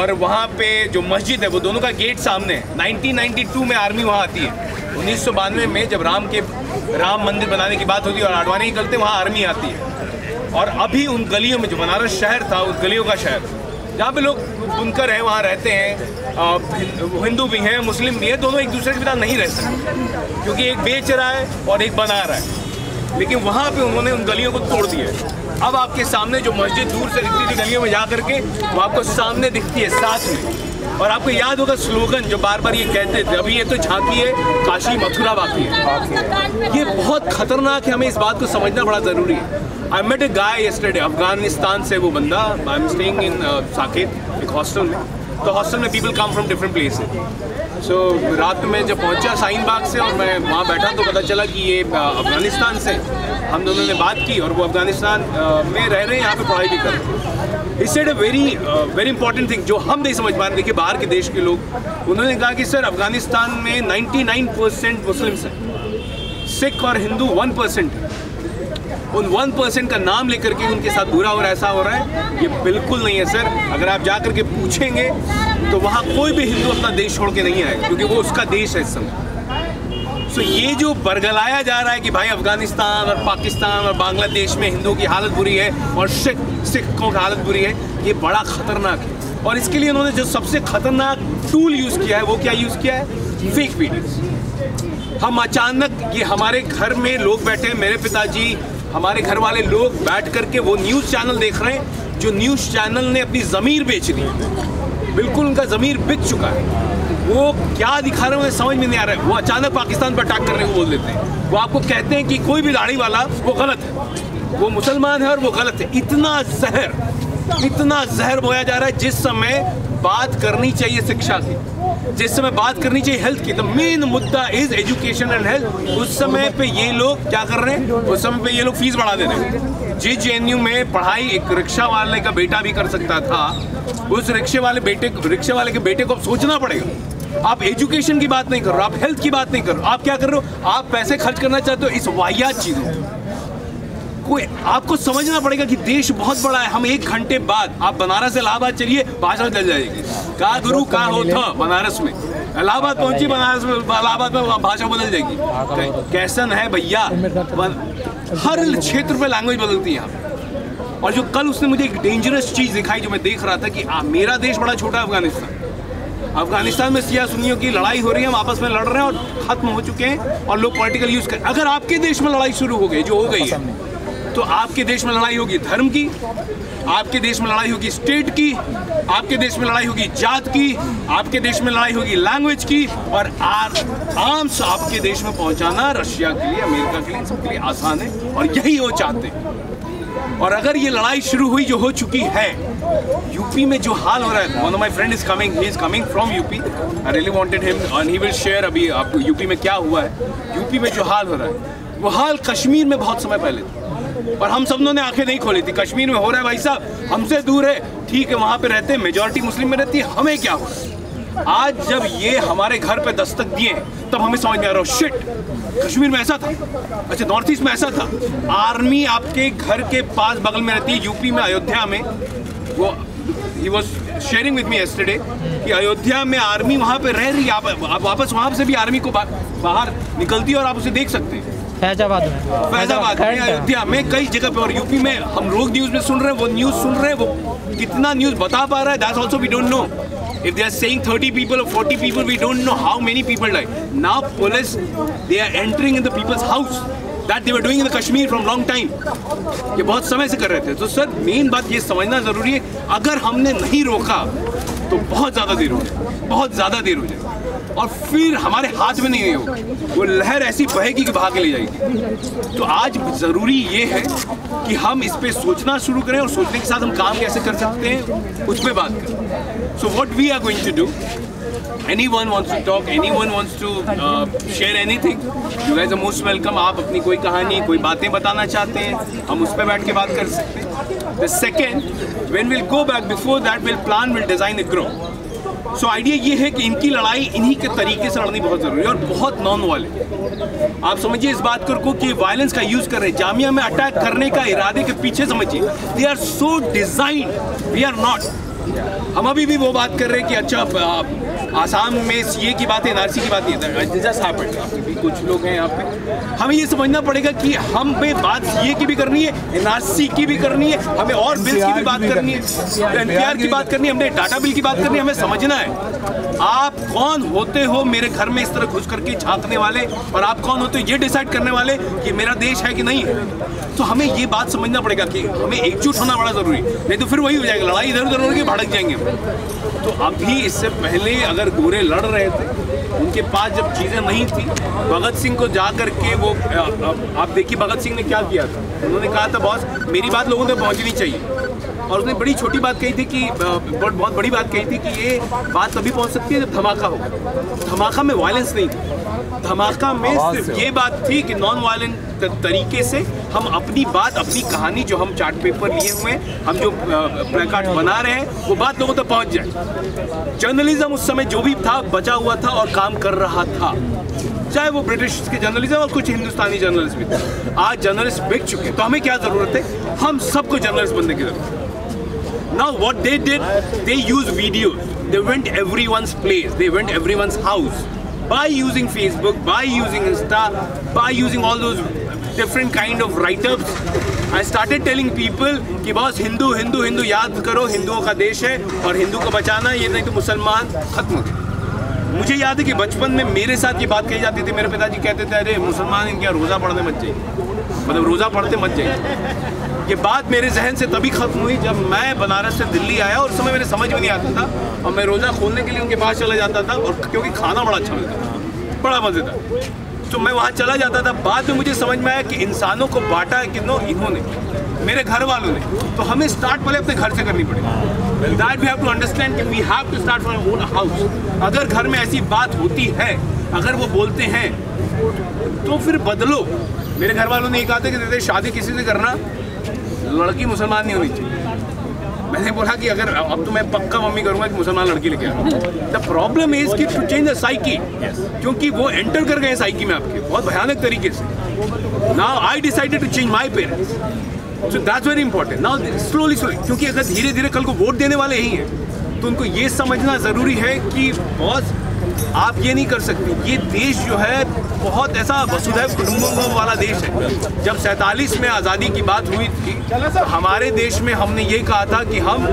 और वहाँ पे जो मस्जिद है वो दोनों का गेट सामने है। 1992 में आर्मी वहाँ आती है, 1992 में जब राम मंदिर बनाने की बात होती है और आडवाणी के चलते वहाँ आर्मी आती है। और अभी उन गलियों में जो बनारस शहर था, उन गलियों का शहर जहाँ पे लोग बुनकर हैं, वहाँ रहते हैं, हिंदू भी हैं मुस्लिम भी हैं, दोनों एक दूसरे के बिना नहीं रह सकते क्योंकि एक बेच रहा है और एक बना रहा है। लेकिन वहाँ पर उन्होंने उन गलियों को तोड़ दिया। अब आपके सामने जो मस्जिद दूर से दिखती थी गलियों में जा करके, वो आपको सामने दिखती है साथ में। और आपको याद होगा स्लोगन जो बार बार ये कहते थे, अभी ये तो झांकी है, काशी मथुरा बाकी है। ये बहुत खतरनाक है, हमें इस बात को समझना बड़ा ज़रूरी है। I met a guy yesterday, Afghanistan से वो बंदा, I am staying in Saket एक हॉस्टल में, तो हॉस्टल में people come from different places. So रात में जब पहुंचा शाहीन बाग से और मैं वहाँ बैठा तो पता चला कि ये अफगानिस्तान से, हम दोनों ने बात की और वो अफगानिस्तान में रह रहे हैं, यहाँ पे पढ़ाई भी कर रहे हैं। It's a very important thing जो हम नहीं समझ पा रहे। देखिए बाहर के देश के लोग, उन्होंने कहा कि सर अफगानिस्तान में 99% मुस्लिम्स हैं, सिख और हिंदू 1% है। उन 1% का नाम लेकर के उनके साथ बुरा और ऐसा हो रहा है, ये बिल्कुल नहीं है सर। अगर आप जा कर के पूछेंगे तो वहाँ कोई भी हिंदू अपना देश छोड़ के नहीं आएगा क्योंकि वो उसका देश है इस समय। सो ये जो बरगलाया जा रहा है कि भाई अफगानिस्तान और पाकिस्तान और बांग्लादेश में हिंदू की हालत बुरी है और सिखों की हालत बुरी है, ये बड़ा खतरनाक है। और इसके लिए उन्होंने जो सबसे खतरनाक टूल यूज़ किया है, वो क्या यूज़ किया है? Fake videos. हम अचानक, ये हमारे घर में लोग बैठे हैं, मेरे पिताजी, हमारे घर वाले लोग बैठ करके वो न्यूज़ चैनल देख रहे हैं जो न्यूज़ चैनल ने अपनी ज़मीर बेच दी। बिल्कुल उनका ज़मीर बिक चुका है। वो क्या दिखा रहे हैं उन्हें समझ में नहीं आ रहा है। वो अचानक पाकिस्तान पर अटैक करने को बोल देते हैं, वो आपको कहते हैं कि कोई भी दाढ़ी वाला वो गलत है, वो मुसलमान है और वो गलत है। इतना जहर बोया जा रहा है। जिस समय बात करनी चाहिए शिक्षा की, जिस समय बात करनी चाहिए हेल्थ की, द मेन मुद्दा इज एजुकेशन एंड हेल्थ, उस समय पे ये लोग क्या कर रहे हैं? उस समय पे ये लोग फीस बढ़ा दे रहे हैं। जी JNU में पढ़ाई एक रिक्शा वाले का बेटा भी कर सकता था, उस रिक्शे वाले के बेटे को अब सोचना पड़ेगा। आप एजुकेशन की बात नहीं करो, आप हेल्थ की बात नहीं करो, आप क्या कर रहे हो? आप पैसे खर्च करना चाहते हो इस वाहियात चीज़ों। आपको समझना पड़ेगा कि देश बहुत बड़ा है। हम एक घंटे बाद, आप बनारस से इलाहाबाद चलिए, भाषा चल जाएगी। का गुरु का हो था बनारस में, इलाहाबाद पहुंची, बनारस में इलाहाबाद में भाषा बदल जाएगी। कैसन है भैया, हर क्षेत्र पे लैंग्वेज बदलती है यहाँ। और जो कल उसने मुझे एक डेंजरस चीज़ दिखाई जो मैं देख रहा था कि मेरा देश बड़ा छोटा है अफगानिस्तान में सिया सुन्नियों की लड़ाई हो रही है, हम आपस में लड़ रहे हैं और खत्म हो चुके हैं और लोग पॉलिटिकल यूज़ कर। अगर आपके देश में लड़ाई शुरू हो गई जो हो गई है, तो आपके देश में लड़ाई होगी धर्म की, आपके देश में लड़ाई होगी स्टेट की, आपके देश में लड़ाई होगी जात की, आपके देश में लड़ाई होगी लैंग्वेज की। और आर्म्स आपके देश में पहुंचाना रशिया के लिए, अमेरिका के लिए, सबके लिए आसान है और यही वो चाहते हैं। और अगर ये लड़ाई शुरू हुई जो हो चुकी है, यूपी में जो हाल हो रहा है, one of my friend is coming from UP, I really wanted him and he will share अभी आपको यूपी में क्या हुआ है। यूपी में जो हाल हो रहा है वो हाल कश्मीर में बहुत समय पहले था और हम सब ने आंखें नहीं खोली थी। कश्मीर में हो रहा है भाई साहब, हमसे दूर है, ठीक है, वहाँ पे रहते हैं, मेजॉरिटी मुस्लिम में रहती है, हमें क्या हो रहा है? आज जब ये हमारे घर पे दस्तक दिए तब हमें समझ में आ रहा है, शिट, कश्मीर में ऐसा था, अच्छा नॉर्थ ईस्ट में ऐसा था। आर्मी आपके घर के पास बगल में रहती है। यूपी में अयोध्या में, वो he was sharing with me yesterday कि अयोध्या में आर्मी वहाँ पर रह रही है। आप वापस वहाँ से भी आर्मी को बाहर निकलती है और आप उसे देख सकते हैं फैजाबाद में, अयोध्या में, कई जगह पे। और यूपी में हम लोग न्यूज़ में सुन रहे हैं, वो न्यूज़ सुन रहे हैं, वो कितना न्यूज़ बता पा रहा है, that's also we don't know. If they are saying 30 people or 40 people, we don't know how many people died. Now police they are entering in the people's house that they were doing in the Kashmir from long time, ये बहुत समय से कर रहे थे। तो sir main बात ये समझना ज़रूरी है, अगर हमने नहीं रोका तो बहुत ज़्यादा देर हो जाए और फिर हमारे हाथ में नहीं होगा। वो लहर ऐसी बहेगी कि बहा के ले जाएगी। तो आज ज़रूरी ये है कि हम इस पे सोचना शुरू करें और सोचने के साथ हम काम कैसे कर सकते हैं उस पर बात करें। So what we are going to do, anyone wants to talk, anyone wants to share anything, you guys are most welcome. आप अपनी कोई कहानी, कोई बातें बताना चाहते हैं, हम उस पर बैठ के बात कर सकते हैं। The second, when we'll go back, before that we'll plan, we'll design and grow. So idea ये है कि इनकी लड़ाई इन्हीं के तरीके से लड़नी बहुत ज़रूरी है और बहुत नॉन वायलेंट। आप समझिए इस बात को कि वायलेंस का यूज़ कर रहे हैं। जामिया में अटैक करने का इरादे के पीछे समझिए, they are so designed, we are not. हम अभी भी वो बात कर रहे हैं कि अच्छा आसाम में सीए की बात है, एनआरसी की बात नहीं है, कुछ लोग हैं यहाँ पे। हमें ये समझना पड़ेगा कि हम पे बात सीए की भी करनी है, एनआरसी की भी करनी है, हमें और बिल्स की भी बात करनी है, एनपीआर की बात करनी है, हमने डाटा बिल की बात करनी है। हमें समझना है आप कौन होते हो मेरे घर में इस तरह घुस करके झांकने वाले, और आप कौन होते हो ये डिसाइड करने वाले कि मेरा देश है कि नहीं है। तो हमें ये बात समझना पड़ेगा कि हमें एकजुट होना बड़ा ज़रूरी है, नहीं तो फिर वही हो जाएगा, लड़ाई इधर उधर होकर भड़क जाएंगे। तो अभी इससे पहले अगर गोरे लड़ रहे थे, उनके पास जब चीज़ें नहीं थी, भगत सिंह को जा कर के वो आप देखिए भगत सिंह ने क्या किया था। उन्होंने कहा था बॉस मेरी बात लोगों तक पहुंचनी चाहिए, और उसने बड़ी छोटी बात कही थी कि बहुत बड़ी बात कही थी कि ये बात तभी पहुंच सकती है जब धमाका हो। धमाका में वायलेंस नहीं था, धमाका में सिर्फ ये बात थी कि नॉन वायलेंट तरीके से हम अपनी बात, अपनी कहानी जो हम चार्ट पेपर लिए हुए हैं, हम जो प्लेकार्ड बना रहे हैं, वो बात लोगों तक पहुंच जाए। जर्नलिज्म उस समय जो भी था बचा हुआ था और काम कर रहा था, चाहे वो ब्रिटिश के जर्नलिस्ट और कुछ हिंदुस्तानी जर्नलिस्ट भी थे। आज जर्नलिस्ट बिक चुके हैं, तो हमें क्या ज़रूरत है? हम सबको जर्नलिस्ट बनने की ज़रूरत है। Now what they did, they used videos. They went everyone's place. They went everyone's house. By using Facebook, by using Insta, by using all those different kind of write-ups, I started telling people कि boss Hindu Hindu Hindu याद करो, हिंदुओं का देश है और हिंदू को बचाना, ये नहीं तो मुसलमान खत्म। मुझे याद है कि बचपन में मेरे साथ ये बात कही जाती थी, मेरे पिताजी कहते थे अरे मुसलमान इनके यहाँ रोज़ा पढ़ने मत जाइए, मतलब रोज़ा पढ़ते मत जाइए। ये बात मेरे जहन से तभी ख़त्म हुई जब मैं बनारस से दिल्ली आया, और उस समय मेरे समझ में नहीं आता था, और मैं रोज़ा खोलने के लिए उनके पास चला जाता था, और क्योंकि खाना बड़ा अच्छा मिलता था, बड़ा मज़ेदार, तो मैं वहाँ चला जाता था। बाद में मुझे समझ में आया कि इंसानों को बांटा किन्हों, इन्होंने, मेरे घर वालों ने। तो हमें स्टार्ट पहले अपने घर से करनी पड़ेगी। That we have to understand कि we have to start from our own house. अगर घर में ऐसी बात होती है, अगर वो बोलते हैं, तो फिर बदलो। मेरे घर वालों ने ये कहा था कि तेरे शादी किसी से करना, लड़की मुसलमान नहीं होनी चाहिए। मैंने बोला कि अगर अब तो मैं पक्का मम्मी करूँगा कि मुसलमान लड़की लेके आऊँ। The problem is कि to change the psyche, क्योंकि वो एंटर कर गए साइकी में आपके बहुत भयानक तरीके से। Now I decided to change my parents. So that's very important. Now slowly slowly, क्योंकि अगर धीरे धीरे कल को वोट देने वाले ही हैं, तो उनको ये समझना ज़रूरी है कि बॉस आप ये नहीं कर सकते। ये देश जो है बहुत ऐसा वसुधैव कुटुम्बकम वाला देश है। जब 47 में आज़ादी की बात हुई थी, तो हमारे देश में हमने ये कहा था कि हम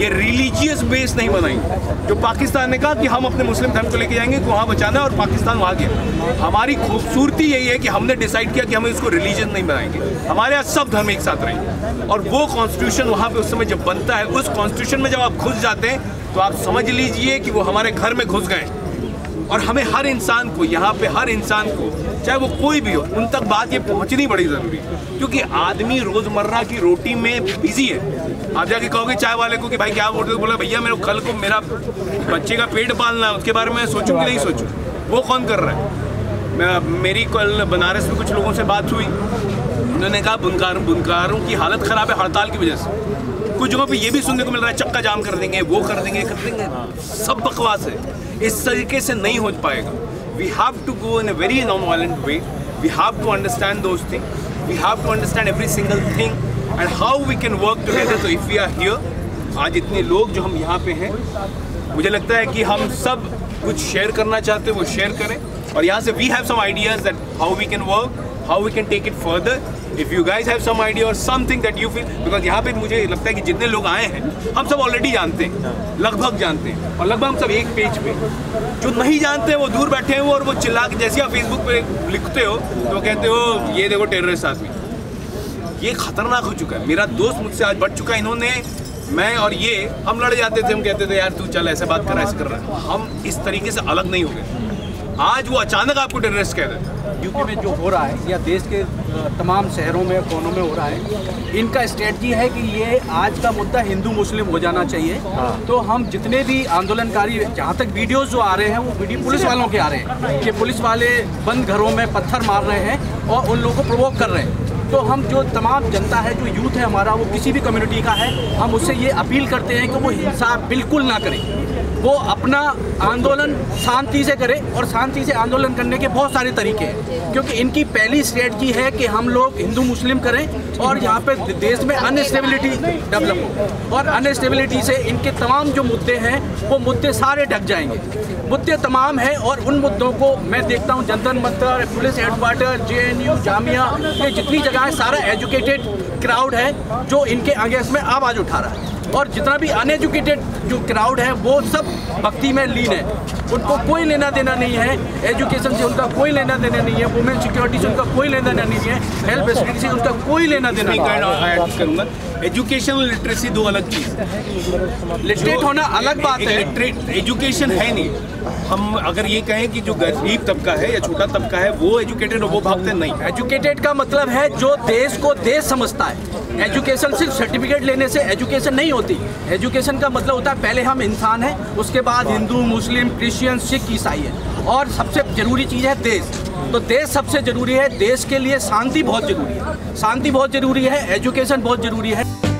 ये रिलीजियस बेस नहीं बनाएंगे। जो पाकिस्तान ने कहा कि हम अपने मुस्लिम धर्म को लेके जाएंगे, वहाँ बचाना है, और पाकिस्तान वहाँ गया। हमारी खूबसूरती यही है कि हमने डिसाइड किया कि हमें इसको रिलीजन नहीं बनाएंगे, हमारे यहाँ सब धर्म एक साथ रहेंगे। और वो कॉन्स्टिट्यूशन वहाँ पर उस समय जब बनता है, उस कॉन्स्टिट्यूशन में जब आप घुस जाते हैं, तो आप समझ लीजिए कि वो हमारे घर में घुस गए। और हमें हर इंसान को यहाँ पे, हर इंसान को, चाहे वो कोई भी हो, उन तक बात ये पहुँचनी बड़ी ज़रूरी है। क्योंकि आदमी रोज़मर्रा की रोटी में बिजी है। आप जाके कहोगे चाय वाले को कि भाई क्या बोल रहे हो, बोला भैया मेरे कल को मेरा बच्चे का पेट पालना है, उसके बारे में सोचूँ कि नहीं सोचूँ। वो कौन कर रहा है? मेरी कल बनारस में कुछ लोगों से बात हुई, उन्होंने कहा बुनकारों की हालत ख़राब है हड़ताल की वजह से। कुछ जगहों पर ये भी सुनने को मिल रहा है चक्का जाम कर देंगे, वो कर देंगे, कर देंगे। सब बकवास है, इस तरीके से नहीं हो पाएगा। We have to go in a very non violent way, we have to understand those thing, we have to understand every single thing and how we can work together. तो इफ़ वी आर हियर, आज इतने लोग जो हम यहाँ पे हैं, मुझे लगता है कि हम सब कुछ शेयर करना चाहते हैं, वो शेयर करें। और यहाँ से we have some ideas that how we can work, how we can take it further. If you guys have some idea और something that you feel, because यहाँ पे मुझे लगता है कि जितने लोग आए हैं हम सब ऑलरेडी जानते हैं, लगभग जानते हैं, और लगभग हम सब एक पेज पे। जो नहीं जानते हैं वो दूर बैठे हैं, और वो चिल्ला के जैसे आप फेसबुक पे लिखते हो तो कहते हो ये देखो टेररिस्ट आदमी, ये खतरनाक हो चुका है। मेरा दोस्त मुझसे आज बढ़ चुका है, इन्होंने, मैं और ये, हम लड़ जाते थे, हम कहते थे यार तू चल ऐसे बात कर, ऐसे कर रहा है, हम इस तरीके से अलग नहीं हो गए। आज वो अचानक आपको टेररिस्ट कह रहे हैं। यूपी में जो हो रहा है या देश के तमाम शहरों में, कोनों में हो रहा है, इनका स्ट्रेटजी है कि ये आज का मुद्दा हिंदू मुस्लिम हो जाना चाहिए। तो हम जितने भी आंदोलनकारी, जहाँ तक वीडियोस जो आ रहे हैं, वो वीडियो पुलिस वालों के आ रहे हैं कि पुलिस वाले बंद घरों में पत्थर मार रहे हैं और उन लोगों को प्रोवोक कर रहे हैं। तो हम जो तमाम जनता है, जो यूथ है हमारा, वो किसी भी कम्युनिटी का है, हम उससे ये अपील करते हैं कि वो हिंसा बिल्कुल ना करें, वो अपना आंदोलन शांति से करें। और शांति से आंदोलन करने के बहुत सारे तरीके हैं, क्योंकि इनकी पहली स्ट्रेटजी है कि हम लोग हिंदू मुस्लिम करें और यहाँ पे देश में अनस्टेबिलिटी डेवलप हो और अनस्टेबिलिटी से इनके तमाम जो मुद्दे हैं वो मुद्दे सारे ढक जाएंगे। मुद्दे तमाम हैं और उन मुद्दों को मैं देखता हूँ जनधन मंत्रालय, पुलिस हेडक्वार्टर, जेएनयू, जामिया, ये जितनी जगह है सारा एजुकेटेड क्राउड है जो इनके अगेंस्ट में आवाज़ उठा रहा है और जितना भी अनएजुकेटेड जो क्राउड है वो सब भक्ति में लीन है। उनको कोई लेना देना नहीं है, एजुकेशन से उनका कोई लेना देना नहीं है, वुमेन सिक्योरिटी से उनका कोई लेना देना नहीं है, हेल्थ फैसिलिटी से उनका कोई लेना देना नहीं है। एजुकेशन लिटरेसी दो अलग चीज़ है, लिटरेट होना अलग बात है, लिटरेट एजुकेशन है नहीं। हम अगर ये कहें कि जो गरीब तबका है या छोटा तबका है वो एजुकेटेड हो, वो भागते नहीं। एजुकेटेड का मतलब है जो देश को देश समझता है। एजुकेशन सिर्फ सर्टिफिकेट लेने से एजुकेशन नहीं होती। एजुकेशन का मतलब होता है पहले हम इंसान हैं, उसके बाद हिंदू, मुस्लिम, क्रिश्चियन, सिख, ईसाई है और सबसे ज़रूरी चीज़ है देश। तो देश सबसे ज़रूरी है, देश के लिए शांति बहुत ज़रूरी है, शांति बहुत ज़रूरी है, एजुकेशन बहुत ज़रूरी है।